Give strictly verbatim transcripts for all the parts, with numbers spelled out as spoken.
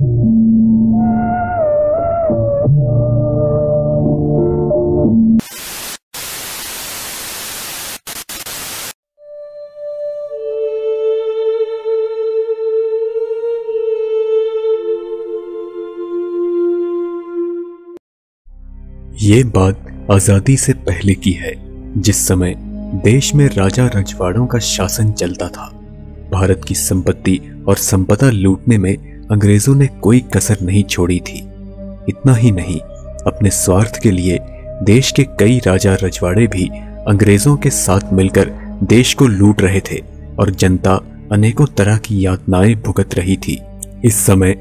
ये बात आजादी से पहले की है, जिस समय देश में राजा रजवाड़ों का शासन चलता था। भारत की संपत्ति और संपदा लूटने में अंग्रेजों ने कोई कसर नहीं छोड़ी थी। इतना ही नहीं, अपने स्वार्थ के लिए देश के कई राजा रजवाड़े भी अंग्रेजों के साथ मिलकर देश को लूट रहे थे और जनता अनेकों तरह की यातनाएं भुगत रही थी। इस समय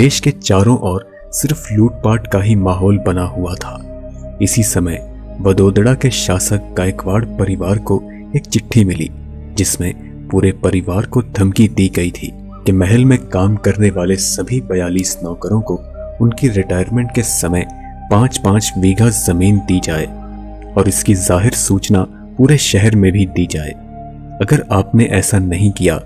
देश के चारों ओर सिर्फ लूटपाट का ही माहौल बना हुआ था। इसी समय बदोदड़ा के शासक गायकवाड़ परिवार को एक चिट्ठी मिली, जिसमें पूरे परिवार को धमकी दी गई थी कि महल में काम करने वाले सभी बयालीस नौकरों को उनकी रिटायरमेंट के समय पाँच पाँच बीघा जमीन दी जाए और इसकी जाहिर सूचना पूरे शहर में भी दी जाए। अगर आपने ऐसा नहीं किया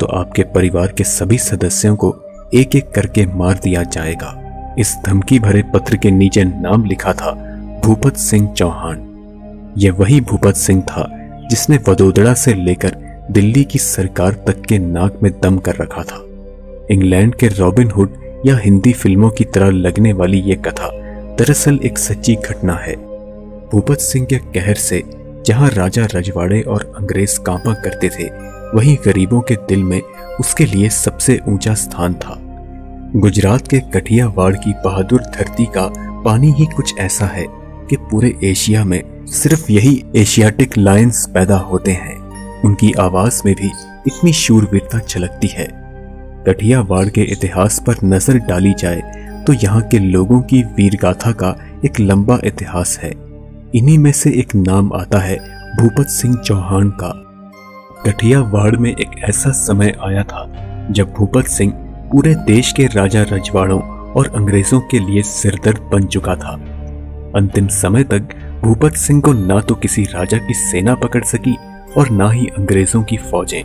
तो आपके परिवार के सभी सदस्यों को एक एक करके मार दिया जाएगा। इस धमकी भरे पत्र के नीचे नाम लिखा था भूपत सिंह चौहान। यह वही भूपत सिंह था जिसने वडोदरा से लेकर दिल्ली की सरकार तक के नाक में दम कर रखा था। इंग्लैंड के रॉबिन हुड या हिंदी फिल्मों की तरह लगने वाली यह कथा दरअसल एक सच्ची घटना है। भूपत सिंह के कहर से जहां राजा रजवाड़े और अंग्रेज कांपा करते थे, वहीं गरीबों के दिल में उसके लिए सबसे ऊंचा स्थान था। गुजरात के कठियावाड़ की बहादुर धरती का पानी ही कुछ ऐसा है कि पूरे एशिया में सिर्फ यही एशियाटिक लायंस पैदा होते हैं। उनकी आवाज में भी इतनी शूरवीरता झलकती है। कठियावाड़ के इतिहास पर नजर डाली जाए तो यहाँ के लोगों की वीरगाथा का एक लंबा इतिहास है। इन्हीं में से एक नाम आता है भूपत सिंह चौहान का। कठियावाड़ में एक ऐसा समय आया था जब भूपत सिंह पूरे देश के राजा रजवाड़ों और अंग्रेजों के लिए सिरदर्द बन चुका था। अंतिम समय तक भूपत सिंह को ना तो किसी राजा की सेना पकड़ सकी और ना ही अंग्रेजों की फौजें।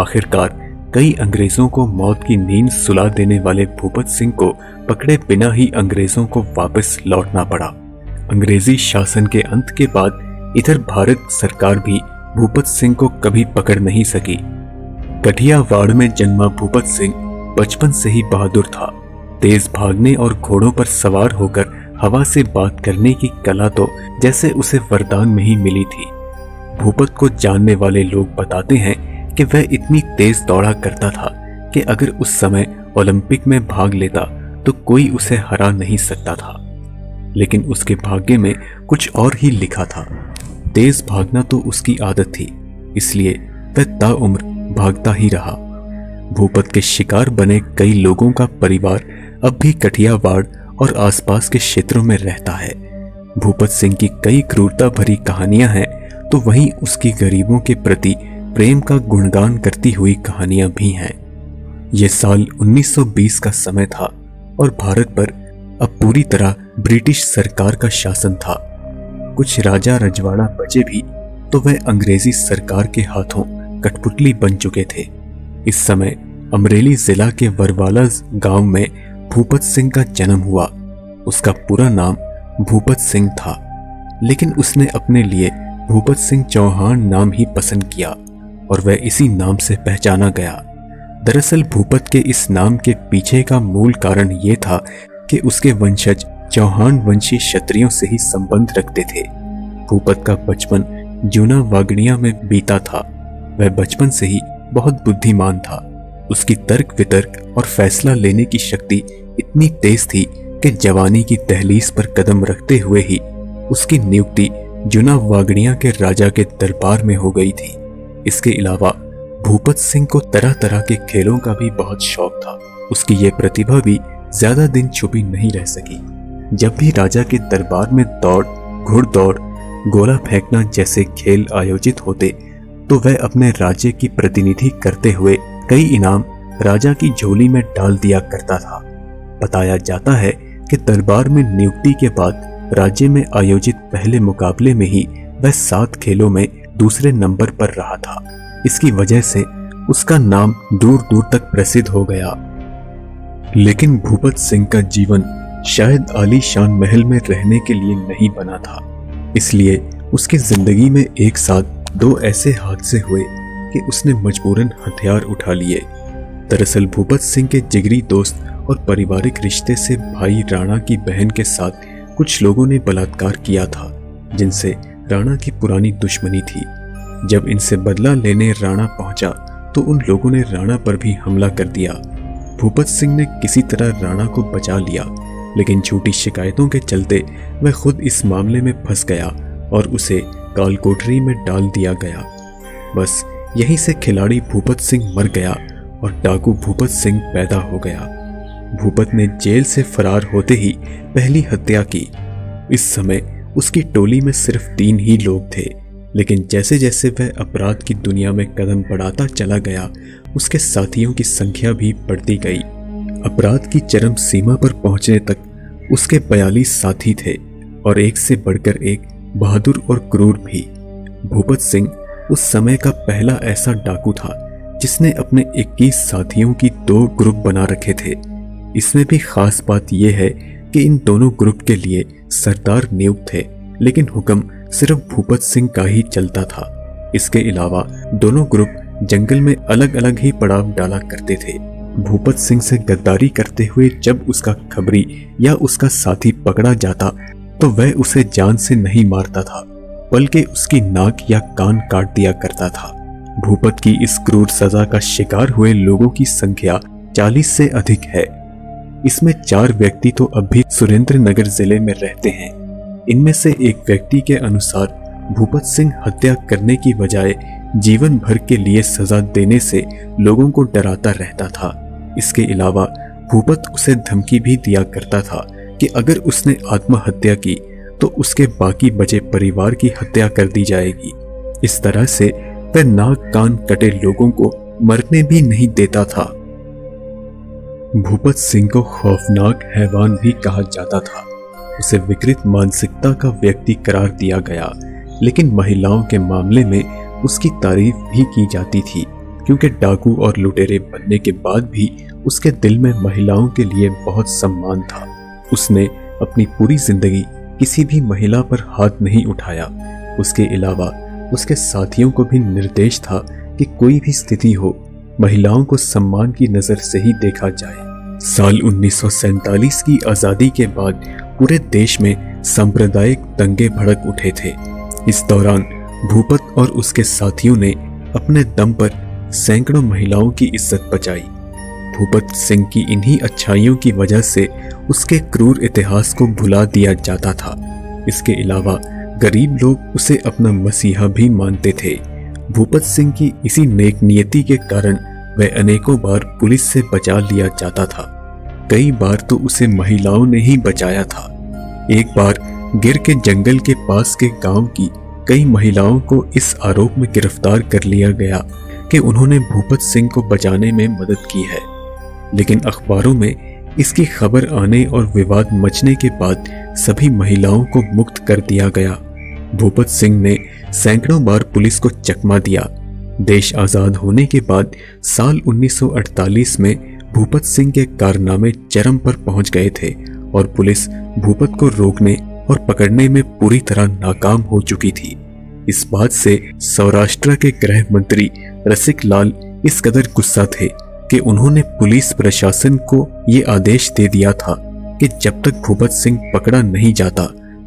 आखिरकार कई अंग्रेजों को मौत की नींद सुला देने वाले भूपत सिंह को पकड़े बिना ही अंग्रेजों को वापस लौटना पड़ा। अंग्रेजी शासन के अंत के बाद इधर भारत सरकार भी भूपत सिंह को कभी पकड़ नहीं सकी। कठियावाड़ में जन्मा भूपत सिंह बचपन से ही बहादुर था। तेज भागने और घोड़ों पर सवार होकर हवा से बात करने की कला तो जैसे उसे वरदान में ही मिली थी। भूपत को जानने वाले लोग बताते हैं कि वह इतनी तेज दौड़ा करता था कि अगर उस समय ओलंपिक में भाग लेता तो कोई उसे हरा नहीं सकता था। लेकिन उसके भाग्य में कुछ और ही लिखा था। तेज भागना तो उसकी आदत थी, इसलिए वह ताउम्र भागता ही रहा। भूपत के शिकार बने कई लोगों का परिवार अब भी कठियावाड़ और आसपास के क्षेत्रों में रहता है। भूपत सिंह की कई क्रूरता भरी कहानियां हैं, तो वहीं उसकी गरीबों के प्रति प्रेम का गुणगान करती हुई कहानियां भी हैं। यह साल उन्नीस सौ बीस का समय था और भारत पर अब पूरी तरह ब्रिटिश सरकार का शासन था। कुछ राजा रजवाड़ा बचे भी तो वह अंग्रेजी सरकार के हाथों कठपुतली बन चुके थे। इस समय अमरेली जिला के वरवाला गांव में भूपत सिंह का जन्म हुआ। उसका पूरा नाम भूपत सिंह था, लेकिन उसने अपने लिए भूपत सिंह चौहान नाम ही पसंद किया और वह इसी नाम से पहचाना गया। दरअसल भूपत के इस नाम के पीछे का मूल कारण ये था कि उसके वंशज चौहान वंशी क्षत्रियों से ही संबंध रखते थे। भूपत का बचपन जूना वागनिया में बीता था। वह बचपन से ही बहुत बुद्धिमान था। उसकी तर्क वितर्क और फैसला लेने की शक्ति इतनी तेज थी कि जवानी की दहलीज पर कदम रखते हुए ही उसकी नियुक्ति जूना वागनिया के राजा के दरबार में हो गई थी। इसके अलावा भूपत सिंह को तरह तरह के खेलों का भी बहुत शौक था। उसकी ये प्रतिभा भी ज्यादा दिन छुपी नहीं रह सकी। जब भी राजा के दरबार में दौड़, घुड़दौड़, गोला फेंकना जैसे खेल आयोजित होते तो वह अपने राज्य की प्रतिनिधि करते हुए कई इनाम राजा की झोली में डाल दिया करता था। बताया जाता है कि दरबार में नियुक्ति के बाद राज्य में आयोजित पहले मुकाबले में ही वह सात खेलों में दूसरे नंबर पर रहा था। इसकी वजह से उसका नाम दूर दूर तक प्रसिद्ध हो गया। लेकिन भूपत सिंह का जीवन शायद आलीशान महल में रहने के लिए नहीं बना था, इसलिए उसकी जिंदगी में एक साथ दो ऐसे हादसे हुए कि उसने मजबूरन हथियार उठा लिए। दरअसल भूपत सिंह के जिगरी दोस्त और पारिवारिक रिश्ते से भाई राणा की बहन के साथ कुछ लोगों ने बलात्कार किया था, जिनसे राणा की पुरानी दुश्मनी थी। जब इनसे बदला लेने राणा पहुंचा तो उन लोगों ने राणा पर भी हमला कर दिया। भूपत सिंह ने किसी तरह राणा को बचा लिया, लेकिन झूठी शिकायतों के चलते वह खुद इस मामले में फंस गया और उसे कालकोठरी में डाल दिया गया। बस यहीं से खिलाड़ी भूपत सिंह मर गया और डाकू भूपत सिंह पैदा हो गया। भूपत ने जेल से फरार होते ही पहली हत्या की। इस समय उसकी टोली में सिर्फ तीन ही लोग थे, लेकिन जैसे जैसे वह अपराध की दुनिया में कदम बढ़ाता चला गया, उसके साथियों की संख्या भी बढ़ती गई। अपराध की चरम सीमा पर पहुंचने तक उसके बयालीस साथी थे और एक से बढ़कर एक बहादुर और क्रूर भी। भूपत सिंह उस समय का पहला ऐसा डाकू था जिसने अपने इक्कीस साथियों की दो ग्रुप बना रखे थे। इसमें भी खास बात यह है कि इन दोनों ग्रुप के लिए सरदार नियुक्त थे, लेकिन हुक्म सिर्फ भूपत सिंह का ही चलता था। इसके अलावा दोनों ग्रुप जंगल में अलग अलग ही पड़ाव डाला करते थे। भूपत सिंह से गद्दारी करते हुए जब उसका खबरी या उसका साथी पकड़ा जाता तो वह उसे जान से नहीं मारता था, बल्कि उसकी नाक या कान काट दिया करता था। भूपत की इस क्रूर सजा का शिकार हुए लोगों की संख्या चालीस से अधिक है। इसमें चार व्यक्ति तो अब भी सुरेंद्र नगर जिले में रहते हैं। इनमें से एक व्यक्ति के अनुसार भूपत सिंह हत्या करने की बजाय जीवन भर के लिए सजा देने से लोगों को डराता रहता था। इसके अलावा भूपत उसे धमकी भी दिया करता था कि अगर उसने आत्महत्या की तो उसके बाकी बचे परिवार की हत्या कर दी जाएगी। इस तरह से वह नाक कान कटे लोगों को मरने भी नहीं देता था। भूपत सिंह को खौफनाक हैवान भी कहा जाता था। उसे विकृत मानसिकता का व्यक्ति करार दिया गया, लेकिन महिलाओं के मामले में उसकी तारीफ भी की जाती थी, क्योंकि डाकू और लुटेरे बनने के बाद भी उसके दिल में महिलाओं के लिए बहुत सम्मान था। उसने अपनी पूरी जिंदगी किसी भी महिला पर हाथ नहीं उठाया। उसके अलावा उसके साथियों को भी निर्देश था कि कोई भी स्थिति हो, महिलाओं को सम्मान की नज़र से ही देखा जाए। साल उन्नीस सौ सैंतालीस की आज़ादी के बाद पूरे देश में सांप्रदायिक दंगे भड़क उठे थे। इस दौरान भूपत और उसके साथियों ने अपने दम पर सैकड़ों महिलाओं की इज्जत बचाई। भूपत सिंह की इन्हीं अच्छाइयों की वजह से उसके क्रूर इतिहास को भुला दिया जाता था। इसके अलावा गरीब लोग उसे अपना मसीहा भी मानते थे। भूपत सिंह की इसी नेक नियति के कारण वह अनेकों बार पुलिस से बचा लिया जाता था। कई बार तो उसे महिलाओं ने ही बचाया था। एक बार गिर के जंगल के पास के गांव की कई महिलाओं को इस आरोप में गिरफ्तार कर लिया गया कि उन्होंने भूपत सिंह को बचाने में मदद की है, लेकिन अखबारों में इसकी खबर आने और विवाद मचने के बाद सभी महिलाओं को मुक्त कर दिया गया। भूपत सिंह ने सैकड़ों बार पुलिस को चकमा दिया। देश आज़ाद होने के बाद साल उन्नीस सौ अड़तालीस में भूपत सिंह के कारनामे चरम पर पहुंच गए थे और पुलिस भूपत को रोकने और पकड़ने में पूरी तरह नाकाम हो चुकी थी। इस बात से सौराष्ट्र के गृह मंत्री रसिक लाल इस कदर गुस्सा थे कि उन्होंने पुलिस प्रशासन को ये आदेश दे दिया था कि जब तक भूपत सिंह पकड़ा नहीं जाता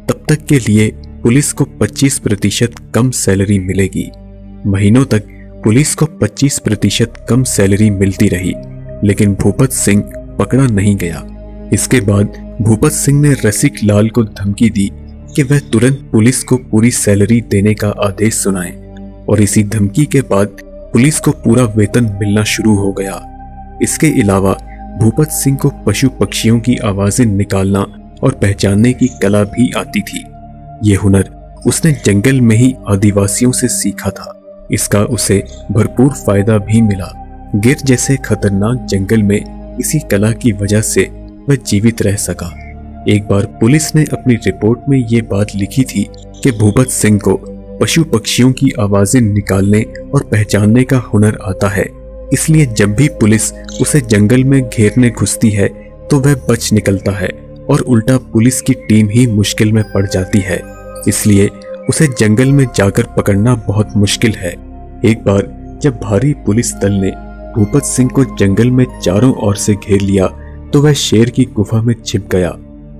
तब तक के लिए पुलिस को पच्चीस प्रतिशत कम सैलरी मिलेगी। महीनों तक पुलिस को पच्चीस प्रतिशत कम सैलरी मिलती रही, लेकिन भूपत सिंह पकड़ा नहीं गया। इसके बाद भूपत सिंह ने रसिक लाल को धमकी दी कि वह तुरंत पुलिस को पूरी सैलरी देने का आदेश सुनाए, और इसी धमकी के बाद पुलिस को पूरा वेतन मिलना शुरू हो गया। इसके अलावा भूपत सिंह को पशु पक्षियों की आवाजें निकालना और पहचानने की कला भी आती थी। ये हुनर उसने जंगल में ही आदिवासियों से सीखा था। इसका उसे भरपूर फायदा भी मिला। गिर जैसे खतरनाक जंगल में इसी कला की वजह से वह जीवित रह सका। एक बार पुलिस ने अपनी रिपोर्ट में ये बात लिखी थी कि भूपत सिंह को पशु पक्षियों की आवाजें निकालने और पहचानने का हुनर आता है, इसलिए जब भी पुलिस उसे जंगल में घेरने घुसती है तो वह बच निकलता है और उल्टा पुलिस की टीम ही मुश्किल में पड़ जाती है। इसलिए उसे जंगल में जाकर पकड़ना बहुत मुश्किल है। एक बार जब भारी पुलिस दल ने भूपत सिंह को जंगल में चारों ओर से घेर लिया तो वह शेर की गुफा में छिप गया।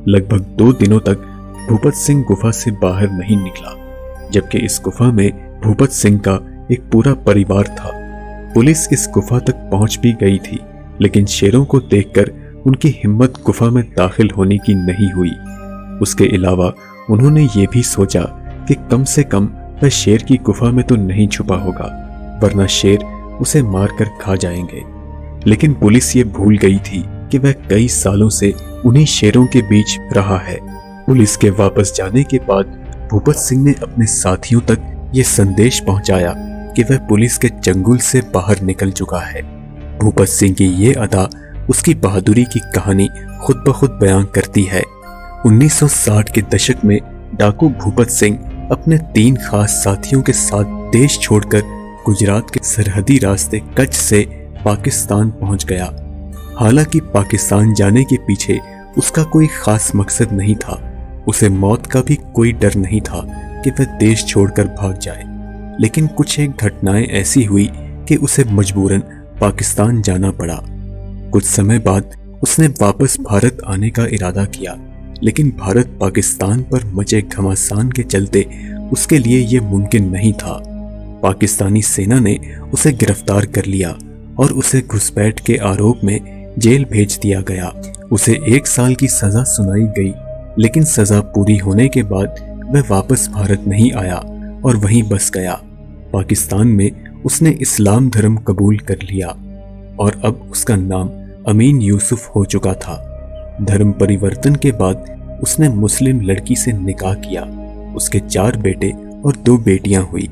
लगभग दो दिनों तक भूपत सिंह गुफा से बाहर नहीं निकला, जबकि इस गुफा में भूपत सिंह का एक पूरा परिवार था। पुलिस इस गुफा तक पहुंच भी गई थी, लेकिन शेरों को देखकर उनकी हिम्मत गुफा में दाखिल होने की नहीं हुई। उसके अलावा उन्होंने ये भी सोचा कि कम से कम वह शेर की गुफा में तो नहीं छुपा होगा, वरना शेर उसे मारकर खा जाएंगे। लेकिन पुलिस ये भूल गई थी कि वह कई सालों से उन्हीं शेरों के बीच रहा है। पुलिस के वापस जाने के बाद भूपत सिंह ने अपने साथियों तक ये संदेश पहुंचाया कि वह पुलिस के चंगुल से बाहर निकल चुका है। भूपत सिंह की ये अदा उसकी बहादुरी की कहानी खुद ब खुद बयां करती है। उन्नीस सौ साठ के दशक में डाकू भूपत सिंह अपने तीन खास साथियों के साथ देश छोड़कर गुजरात के सरहदी रास्ते कच्छ से पाकिस्तान पहुंच गया। हालांकि पाकिस्तान जाने के पीछे उसका कोई खास मकसद नहीं था। उसे मौत का भी कोई डर नहीं था कि वह देश छोड़कर भाग जाए, लेकिन कुछ एक घटनाएं ऐसी हुई कि उसे मजबूरन पाकिस्तान जाना पड़ा। कुछ समय बाद उसने वापस भारत आने का इरादा किया, लेकिन भारत पाकिस्तान पर मचे घमासान के चलते उसके लिए ये मुमकिन नहीं था। पाकिस्तानी सेना ने उसे गिरफ्तार कर लिया और उसे घुसपैठ के आरोप में जेल भेज दिया गया। उसे एक साल की सजा सुनाई गई, लेकिन सजा पूरी होने के बाद वह वापस भारत नहीं आया और वहीं बस गया। पाकिस्तान में उसने इस्लाम धर्म कबूल कर लिया और अब उसका नाम अमीन यूसुफ हो चुका था। धर्म परिवर्तन के बाद उसने मुस्लिम लड़की से निकाह किया। उसके चार बेटे और दो बेटियां हुई।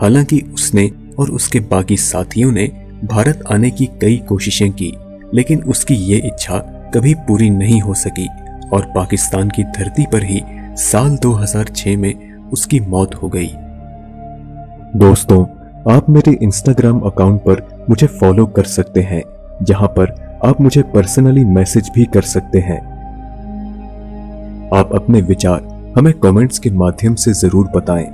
हालांकि उसने और उसके बाकी साथियों ने भारत आने की कई कोशिशें की, लेकिन उसकी ये इच्छा कभी पूरी नहीं हो सकी और पाकिस्तान की धरती पर ही साल दो हज़ार छह में उसकी मौत हो गई। दोस्तों, आप मेरे इंस्टाग्राम अकाउंट पर मुझे फॉलो कर सकते हैं, जहां पर आप मुझे पर्सनली मैसेज भी कर सकते हैं। आप अपने विचार हमें कमेंट्स के माध्यम से जरूर बताएं।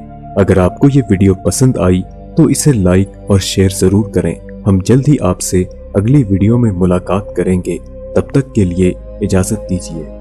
अगर आपको ये वीडियो पसंद आई तो इसे लाइक और शेयर जरूर करें। हम जल्द ही आपसे अगली वीडियो में मुलाकात करेंगे। तब तक के लिए इजाजत दीजिए।